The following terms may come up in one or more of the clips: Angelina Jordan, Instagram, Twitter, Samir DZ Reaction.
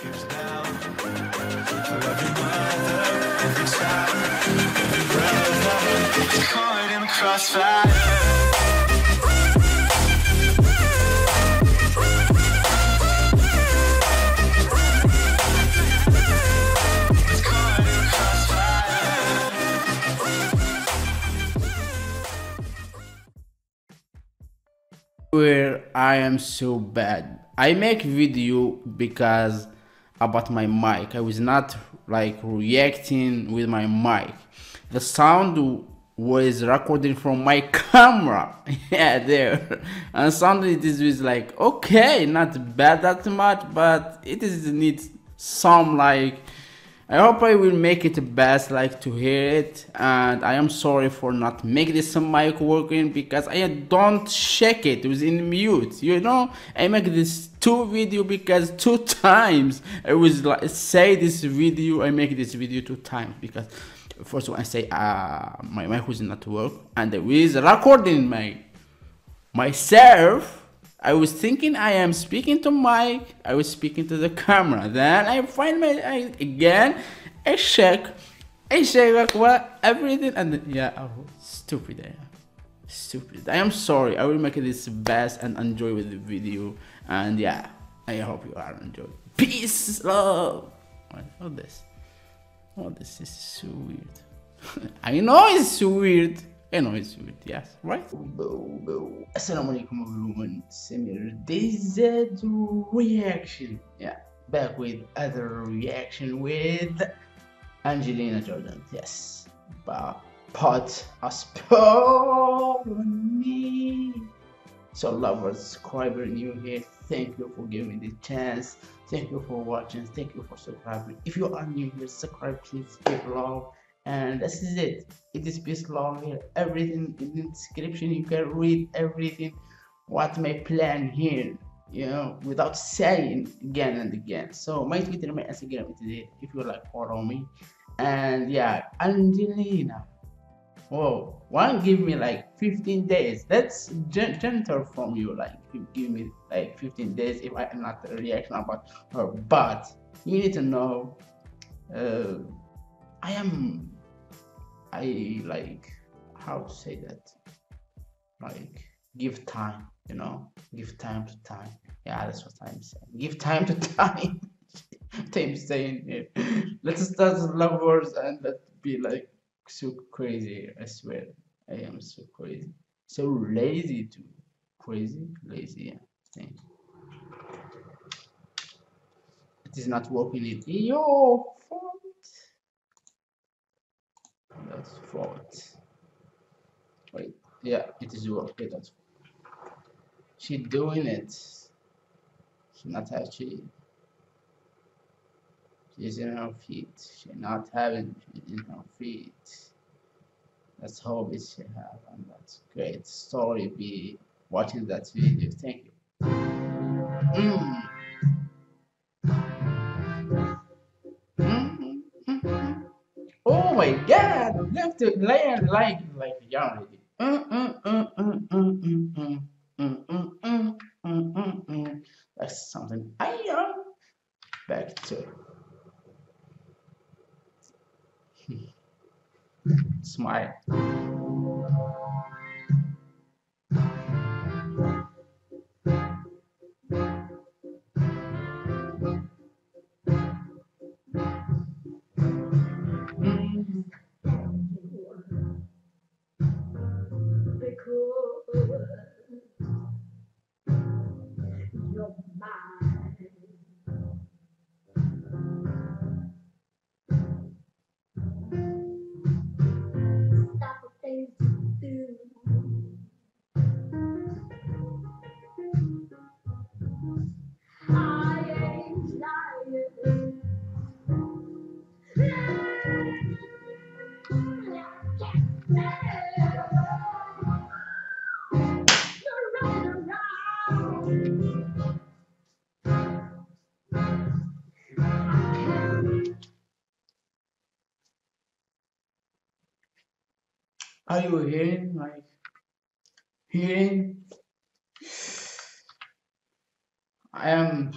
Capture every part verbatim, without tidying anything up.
keeps down. I love your mother, every child, every brother, caught in crossfire. Where I am so bad. I make video because about my mic. I was not like reacting with my mic. The sound was recording from my camera. Yeah, there. And sound it is with like okay, not bad that much, but it is needs some like. I hope I will make it best like to hear it, and I am sorry for not make this mic working because I don't check it within mute, you know. I make this two video because two times I was like say this video, I make this video two times because first one I say uh, my mic was not work, and with recording my myself I was thinking I am speaking to Mike, I was speaking to the camera, then I find my, I, again, I check, I check like what, everything, and then, yeah, oh, stupid, yeah. stupid, I am sorry, I will make this best and enjoy with the video, and yeah, I hope you are enjoying. Peace, love, all this, all this is so weird, I know it's so weird. I know it's weird, yes, right? Assalamu alaikum everyone, Samir D Z Reaction. Yeah, back with other reaction with Angelina Jordan, yes. But Put A Spell On You. So lovers, subscriber, new here, thank you for giving me the chance. Thank you for watching, thank you for subscribing. If you are new here, subscribe, please give love. And this is it. It is peace, love here. Everything in the description. You can read everything. What my plan here, you know, without saying again and again. So my Twitter, my Instagram today. If you like, follow me. And yeah, Angelina. Whoa, one give me like fifteen days. That's gentle from you. Like you give me like fifteen days if I am not reacting about her. But you need to know, uh, I am. I like how to say that, like give time, you know, give time to time. Yeah, that's what I'm saying. Give time to time. Time saying here. Let's start with lovers and let's be like so crazy. I swear, I am so crazy, so lazy too. Crazy, lazy. Yeah, thank you. It is not working. It yo. That's fault. Wait, yeah, it is okay. That's she doing it. She not have she. She's in her feet. She not having. She's in her feet. That's how it she have, and that's great story. Be watching that video. Thank you. Mm. Oh my God, you have to lay like like young lady. That's something I am back to. Smile. Are you hearing, like, hearing? I am,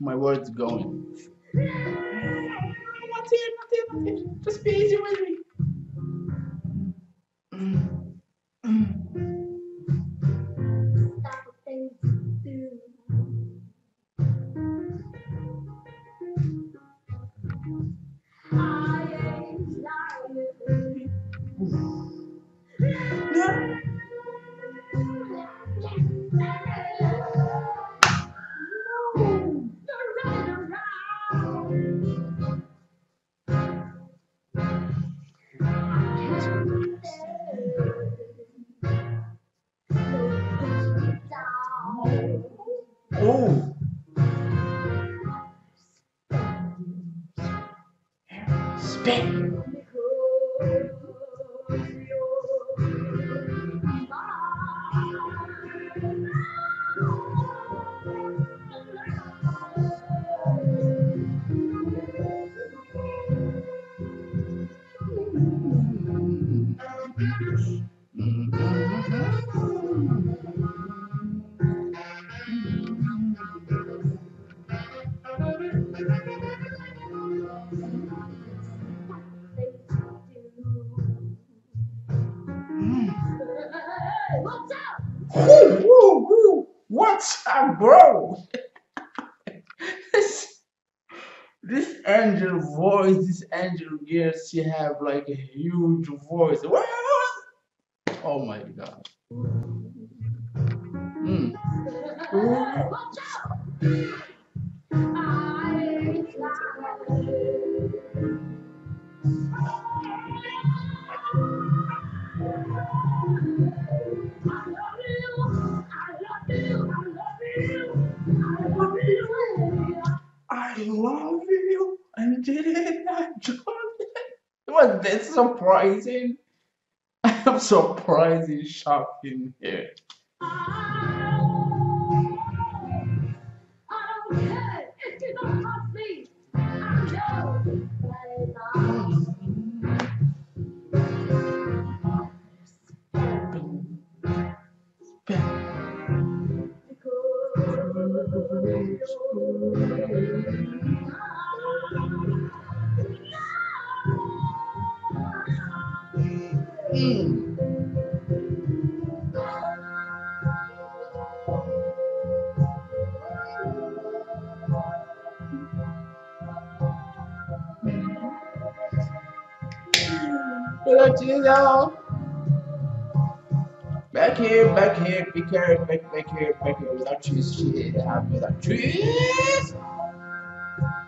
my words going. Not here, not here, not here. Just be easy with me. Mm. Mm. Stop things do. I ain't lying. No. Oh. Spin. What's up, bro? this, this angel voice, this angel girl, she have like a huge voice. What? Oh my god. Mm. I love you, Angelina Jordan. Was that surprising? I'm surprised and shocked in here. Hello, Giselle. Back here, back here, be careful, back, back here, back here. Without cheese, she ain't happy without cheese.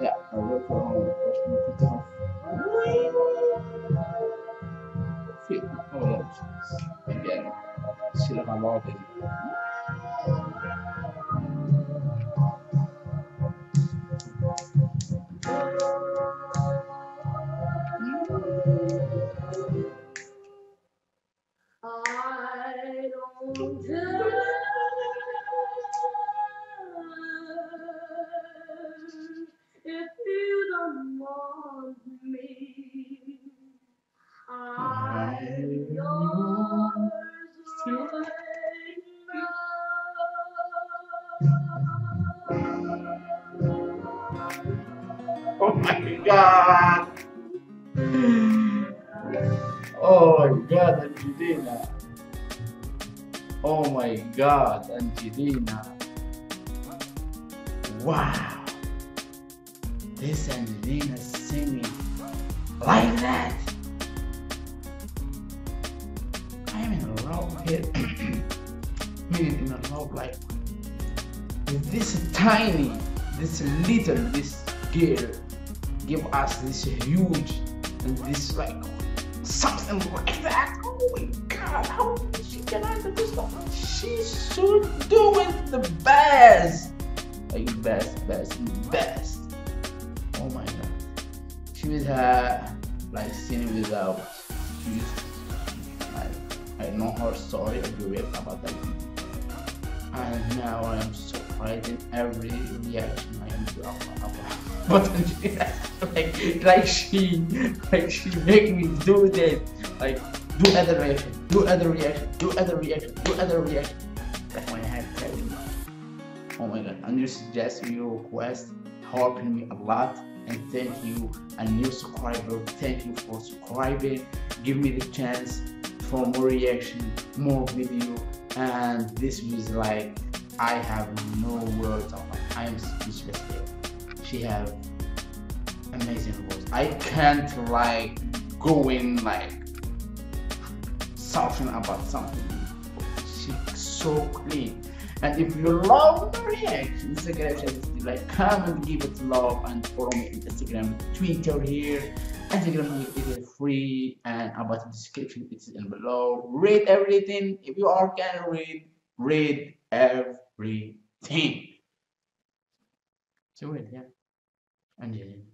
Yeah, I will go home. Put down. Feel oh, cheese. Again, she don't have all oh my god! Oh my god, Angelina! Oh my god, Angelina! Wow! This Angelina singing like that! I'm in love here. I mean, in love like with this tiny, this little, this girl. Give us this huge and this like something like that. Oh my god, how she can answer this one? She's so doing the best, like best, best, best. Oh my god, she was her like singing without. She's like I know her story everywhere about that, and now I'm surprised in every reaction I am to about. But like, like she, like she make me do this. Like do other reaction, do other reaction, do other reaction, do other reaction. That's why I had to tell you. from an under-suggested video request, helping me a lot. And thank you, a new subscriber, thank you for subscribing. Give me the chance for more reaction, more video. And this was like, I have no words on it. I am speechless here. She have amazing voice. I can't like go in like something about something. She's so clean. And if you love my reaction, Instagram, like, comment, give it love, and follow me on Instagram, Twitter here. Instagram is free, and about the description, it's in below. Read everything. If you are can read, read everything. So wait, yeah. Angelina.